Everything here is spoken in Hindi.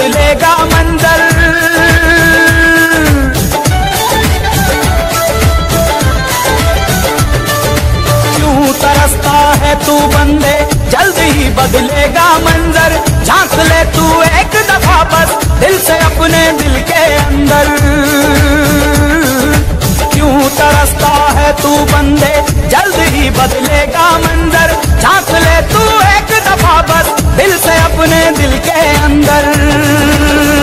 बदलेगा मंजर। क्यों तरसता है तू बंदे, जल्द ही बदलेगा मंजर। झांक ले तू एक दफा बस दिल से अपने दिल के अंदर। क्यों तरसता है तू बंदे, जल्द ही बदलेगा मंजर। झांक ले तू एक दफा बस दिल से अपने दिल के अंदर।